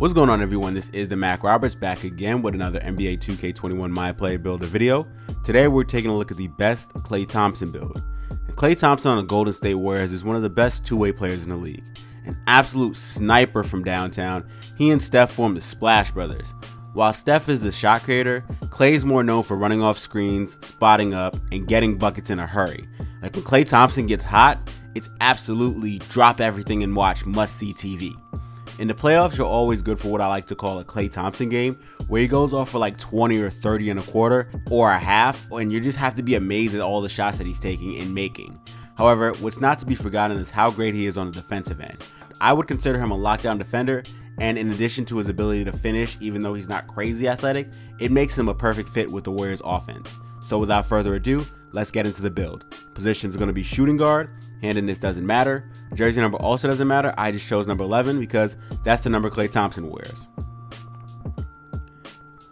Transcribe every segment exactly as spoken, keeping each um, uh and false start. What's going on, everyone? This is the Mac Roberts back again with another N B A two K twenty-one My Play Builder video. Today we're taking a look at the best Klay Thompson build. And Klay Thompson on the Golden State Warriors is one of the best two-way players in the league. An absolute sniper from downtown, he and Steph formed the Splash Brothers. While Steph is the shot creator, Klay's more known for running off screens, spotting up, and getting buckets in a hurry. Like when Klay Thompson gets hot, it's absolutely drop everything and watch must-see T V. In the playoffs, you're always good for what I like to call a Klay Thompson game, where he goes off for like twenty or thirty in a quarter or a half, and you just have to be amazed at all the shots that he's taking and making. However, what's not to be forgotten is how great he is on the defensive end. I would consider him a lockdown defender, and in addition to his ability to finish, even though he's not crazy athletic, it makes him a perfect fit with the Warriors offense. So without further ado, let's get into the build. Position's going to be shooting guard. Hand in this doesn't matter. Jersey number also doesn't matter. I just chose number eleven because that's the number Klay Thompson wears.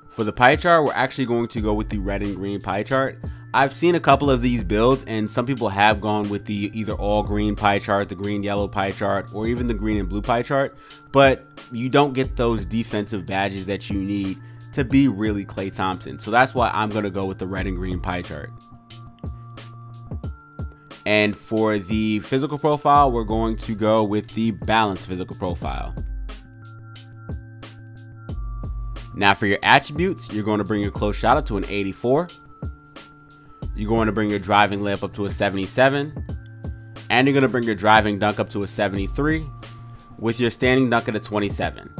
For the pie chart, we're actually going to go with the red and green pie chart. I've seen a couple of these builds, and some people have gone with the either all green pie chart, the green yellow pie chart, or even the green and blue pie chart, but you don't get those defensive badges that you need to be really Klay Thompson. So that's why I'm going to go with the red and green pie chart. And for the physical profile, we're going to go with the balanced physical profile. Now for your attributes, you're going to bring your close shot up to an eighty-four. You're going to bring your driving layup up to a seventy-seven. And you're going to bring your driving dunk up to a seventy-three with your standing dunk at a twenty-seven.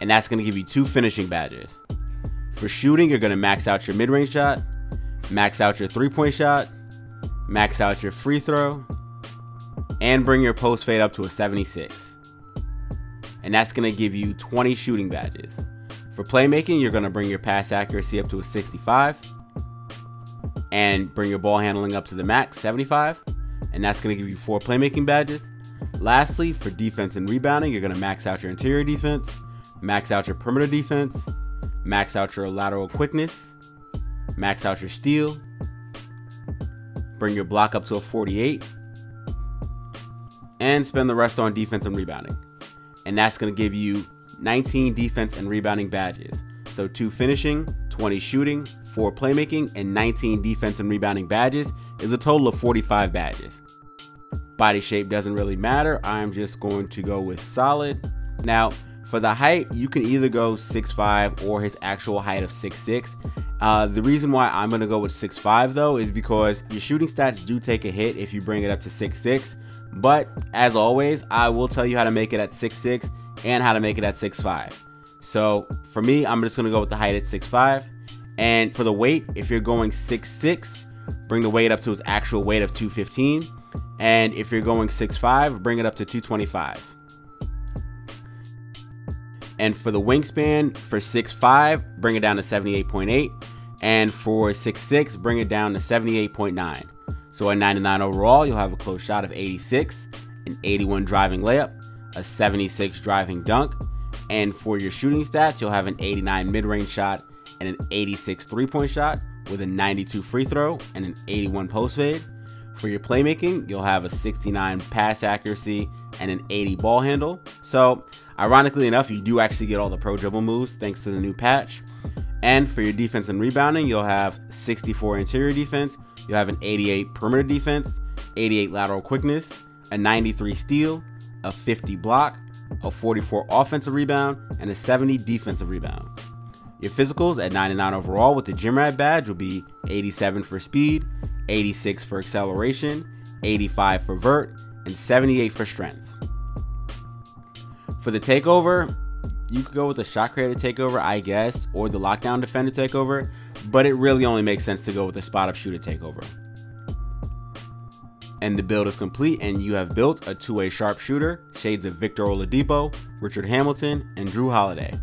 And that's going to give you two finishing badges. For shooting, you're going to max out your mid-range shot, max out your three-point shot, max out your free throw, and bring your post fade up to a seventy-six. And that's going to give you twenty shooting badges. For playmaking, you're going to bring your pass accuracy up to a sixty-five and bring your ball handling up to the max, seventy-five. And that's going to give you four playmaking badges. Lastly, for defense and rebounding, you're going to max out your interior defense, max out your perimeter defense, max out your lateral quickness, max out your steal, bring your block up to a forty-eight, and spend the rest on defense and rebounding. And that's going to give you nineteen defense and rebounding badges. So two finishing, twenty shooting, four playmaking, and nineteen defense and rebounding badges is a total of forty-five badges. Body shape doesn't really matter. I'm just going to go with solid. Now, for the height, you can either go six five or his actual height of six six. Uh, the reason why I'm going to go with six five though is because your shooting stats do take a hit if you bring it up to six six, but as always, I will tell you how to make it at six six and how to make it at six five. So for me, I'm just going to go with the height at six five. And for the weight, if you're going six six, bring the weight up to its actual weight of two fifteen. And if you're going six five, bring it up to two twenty-five. And for the wingspan, for six five, bring it down to seventy-eight point eight. And for six six, bring it down to seventy-eight point nine. So at ninety-nine overall, you'll have a close shot of eighty-six, an eighty-one driving layup, a seventy-six driving dunk. And for your shooting stats, you'll have an eighty-nine mid-range shot and an eighty-six three-point shot with a ninety-two free throw and an eighty-one post fade. For your playmaking, you'll have a sixty-nine pass accuracy and an eighty ball handle. So ironically enough, you do actually get all the pro dribble moves thanks to the new patch. And for your defense and rebounding, you'll have sixty-four interior defense, you'll have an eighty-eight perimeter defense, eighty-eight lateral quickness, a ninety-three steal, a fifty block, a forty-four offensive rebound, and a seventy defensive rebound. Your physicals at ninety-nine overall with the gym rat badge will be eighty-seven for speed, eighty-six for acceleration, eighty-five for vert, and seventy-eight for strength. For the takeover, you could go with the shot creator takeover, I guess, or the lockdown defender takeover, but it really only makes sense to go with the spot up shooter takeover. And the build is complete, and you have built a two-way sharpshooter, shades of Victor Oladipo, Richard Hamilton, and Drew Holiday.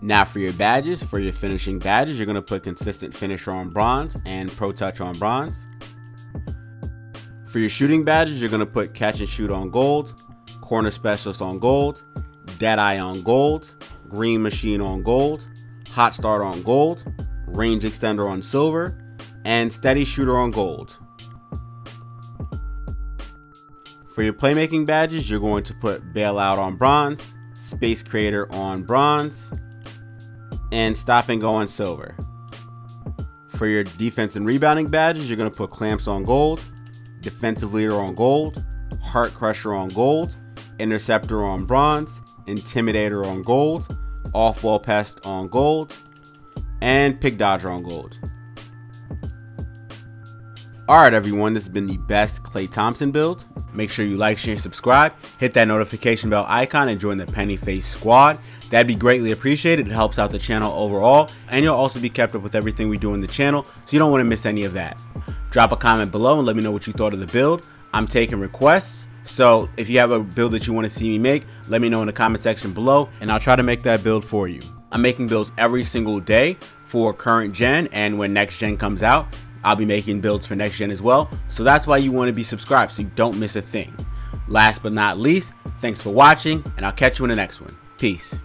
Now for your badges, for your finishing badges, you're going to put consistent finisher on bronze and pro touch on bronze. For your shooting badges, you're going to put catch and shoot on gold, corner specialist on gold, dead eye on gold, green machine on gold, hot start on gold, range extender on silver, and steady shooter on gold. For your playmaking badges, you're going to put Bailout on bronze, Space Creator on bronze, and Stop and Go on silver. For your defense and rebounding badges, you're going to put Clamps on gold, Defensive Leader on gold, Heart Crusher on gold, Interceptor on bronze, Intimidator on gold, Off-Ball Pest on gold, and Pick Dodger on gold. Alright everyone, this has been the best Klay Thompson build. Make sure you like, share, and subscribe. Hit that notification bell icon and join the Pennyface squad. That'd be greatly appreciated. It helps out the channel overall. And you'll also be kept up with everything we do in the channel, so you don't want to miss any of that. Drop a comment below and let me know what you thought of the build. I'm taking requests, so if you have a build that you want to see me make, let me know in the comment section below and I'll try to make that build for you. I'm making builds every single day for current gen, and when next gen comes out, I'll be making builds for next gen as well, so that's why you want to be subscribed so you don't miss a thing. Last but not least, thanks for watching, and I'll catch you in the next one. Peace.